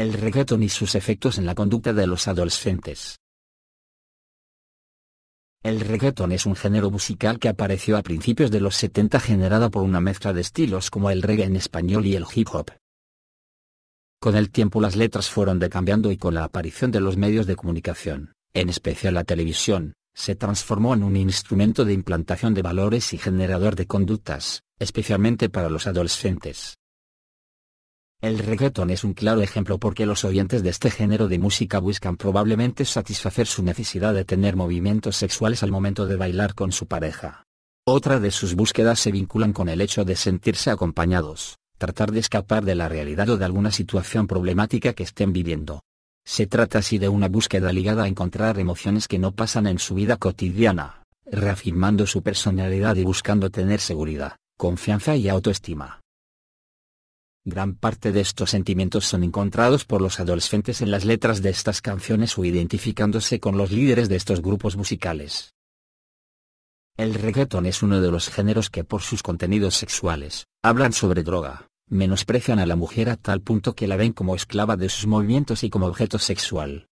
el reggaeton y sus efectos en la conducta de los adolescentes. El reggaeton es un género musical que apareció a principios de los 70 generada por una mezcla de estilos como el reggae en español y el hip hop. Con el tiempo las letras fueron decambiando y con la aparición de los medios de comunicación, en especial la televisión, se transformó en un instrumento de implantación de valores y generador de conductas, especialmente para los adolescentes. El reggaeton es un claro ejemplo porque los oyentes de este género de música buscan probablemente satisfacer su necesidad de tener movimientos sexuales al momento de bailar con su pareja. Otra de sus búsquedas se vinculan con el hecho de sentirse acompañados, tratar de escapar de la realidad o de alguna situación problemática que estén viviendo. Se trata así de una búsqueda ligada a encontrar emociones que no pasan en su vida cotidiana, reafirmando su personalidad y buscando tener seguridad, confianza y autoestima. Gran parte de estos sentimientos son encontrados por los adolescentes en las letras de estas canciones o identificándose con los líderes de estos grupos musicales. El reggaeton es uno de los géneros que por sus contenidos sexuales, hablan sobre droga, menosprecian a la mujer a tal punto que la ven como esclava de sus movimientos y como objeto sexual.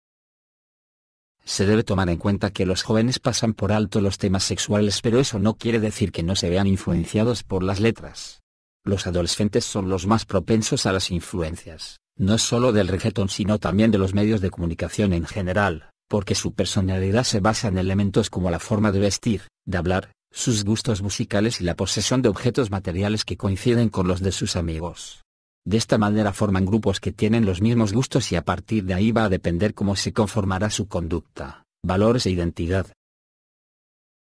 Se debe tomar en cuenta que los jóvenes pasan por alto los temas sexuales, pero eso no quiere decir que no se vean influenciados por las letras. Los adolescentes son los más propensos a las influencias, no solo del reggaeton sino también de los medios de comunicación en general, porque su personalidad se basa en elementos como la forma de vestir, de hablar, sus gustos musicales y la posesión de objetos materiales que coinciden con los de sus amigos. De esta manera forman grupos que tienen los mismos gustos y a partir de ahí va a depender cómo se conformará su conducta, valores e identidad.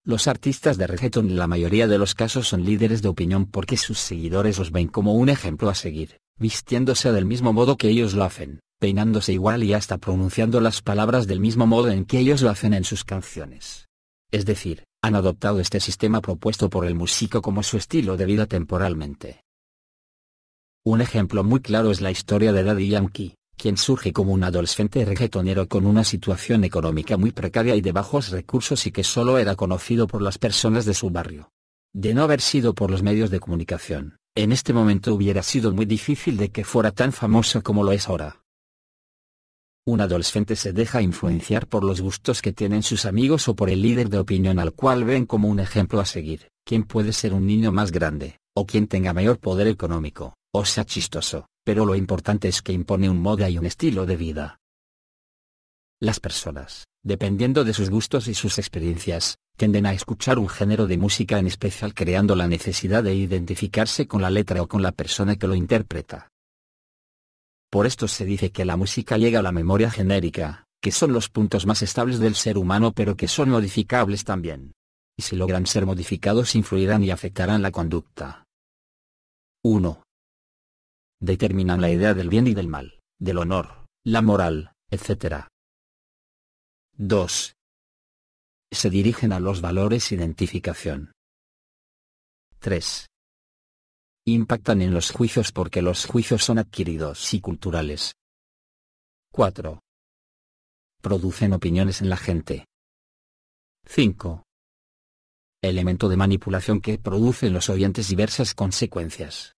Los artistas de reggaeton en la mayoría de los casos son líderes de opinión porque sus seguidores los ven como un ejemplo a seguir, vistiéndose del mismo modo que ellos lo hacen, peinándose igual y hasta pronunciando las palabras del mismo modo en que ellos lo hacen en sus canciones. Es decir, han adoptado este sistema propuesto por el músico como su estilo de vida temporalmente. Un ejemplo muy claro es la historia de Daddy Yankee, quien surge como un adolescente reggaetonero con una situación económica muy precaria y de bajos recursos y que solo era conocido por las personas de su barrio. De no haber sido por los medios de comunicación, en este momento hubiera sido muy difícil de que fuera tan famoso como lo es ahora. Un adolescente se deja influenciar por los gustos que tienen sus amigos o por el líder de opinión al cual ven como un ejemplo a seguir, quien puede ser un niño más grande, o quien tenga mayor poder económico, o sea chistoso. Pero lo importante es que impone un modo y un estilo de vida. Las personas, dependiendo de sus gustos y sus experiencias, tienden a escuchar un género de música en especial creando la necesidad de identificarse con la letra o con la persona que lo interpreta. Por esto se dice que la música llega a la memoria genérica, que son los puntos más estables del ser humano pero que son modificables también. Y si logran ser modificados influirán y afectarán la conducta. 1. Determinan la idea del bien y del mal, del honor, la moral, etc. 2. Se dirigen a los valores identificación. 3. Impactan en los juicios porque los juicios son adquiridos y culturales. 4. Producen opiniones en la gente. 5. Elemento de manipulación que produce en los oyentes diversas consecuencias.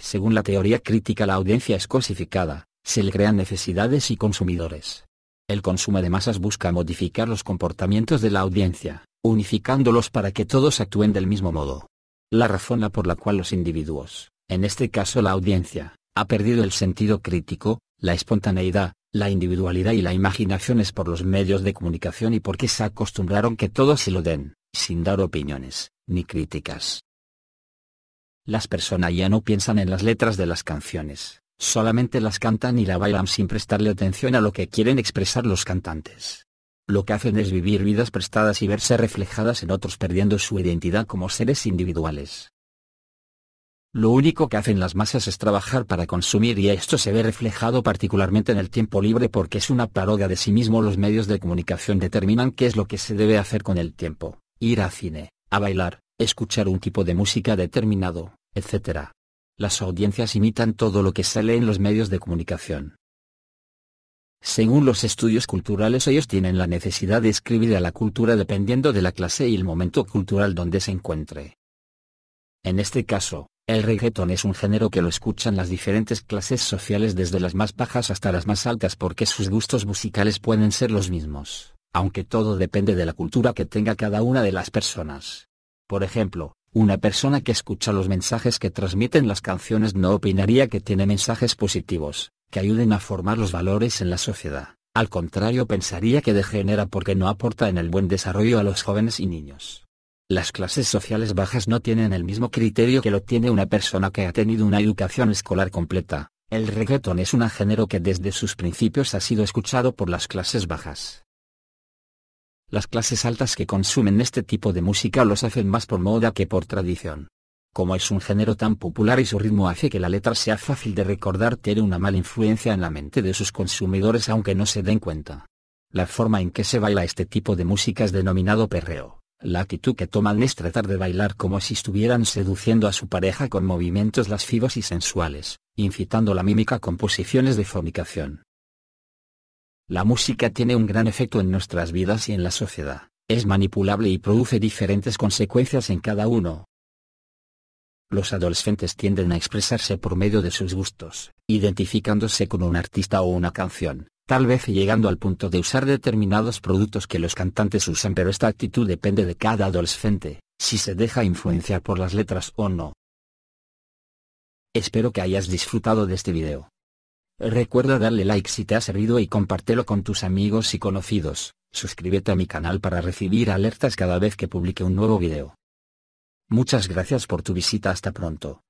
Según la teoría crítica, la audiencia es cosificada, se le crean necesidades y consumidores. El consumo de masas busca modificar los comportamientos de la audiencia, unificándolos para que todos actúen del mismo modo. La razón por la cual los individuos, en este caso la audiencia, ha perdido el sentido crítico, la espontaneidad, la individualidad y la imaginación es por los medios de comunicación y porque se acostumbraron que todos se lo den, sin dar opiniones, ni críticas. Las personas ya no piensan en las letras de las canciones, solamente las cantan y la bailan sin prestarle atención a lo que quieren expresar los cantantes. Lo que hacen es vivir vidas prestadas y verse reflejadas en otros perdiendo su identidad como seres individuales. Lo único que hacen las masas es trabajar para consumir y esto se ve reflejado particularmente en el tiempo libre porque es una parodia de sí mismo. Los medios de comunicación determinan qué es lo que se debe hacer con el tiempo, ir al cine, a bailar, escuchar un tipo de música determinado, etc. Las audiencias imitan todo lo que sale en los medios de comunicación. Según los estudios culturales, ellos tienen la necesidad de escribir a la cultura dependiendo de la clase y el momento cultural donde se encuentre. En este caso, El reggaeton es un género que lo escuchan las diferentes clases sociales desde las más bajas hasta las más altas porque sus gustos musicales pueden ser los mismos, aunque todo depende de la cultura que tenga cada una de las personas. Por ejemplo, una persona que escucha los mensajes que transmiten las canciones no opinaría que tiene mensajes positivos, que ayuden a formar los valores en la sociedad, al contrario pensaría que degenera porque no aporta en el buen desarrollo a los jóvenes y niños. Las clases sociales bajas no tienen el mismo criterio que lo tiene una persona que ha tenido una educación escolar completa. El reggaeton es un género que desde sus principios ha sido escuchado por las clases bajas. Las clases altas que consumen este tipo de música los hacen más por moda que por tradición. Como es un género tan popular y su ritmo hace que la letra sea fácil de recordar, tiene una mala influencia en la mente de sus consumidores aunque no se den cuenta. La forma en que se baila este tipo de música es denominado perreo. La actitud que toman es tratar de bailar como si estuvieran seduciendo a su pareja con movimientos lascivos y sensuales, incitando la mímica con posiciones de fornicación. La música tiene un gran efecto en nuestras vidas y en la sociedad, es manipulable y produce diferentes consecuencias en cada uno. Los adolescentes tienden a expresarse por medio de sus gustos, identificándose con un artista o una canción. Tal vez llegando al punto de usar determinados productos que los cantantes usan, pero esta actitud depende de cada adolescente, si se deja influenciar por las letras o no. Espero que hayas disfrutado de este video. Recuerda darle like si te ha servido y compártelo con tus amigos y conocidos, suscríbete a mi canal para recibir alertas cada vez que publique un nuevo video. Muchas gracias por tu visita, hasta pronto.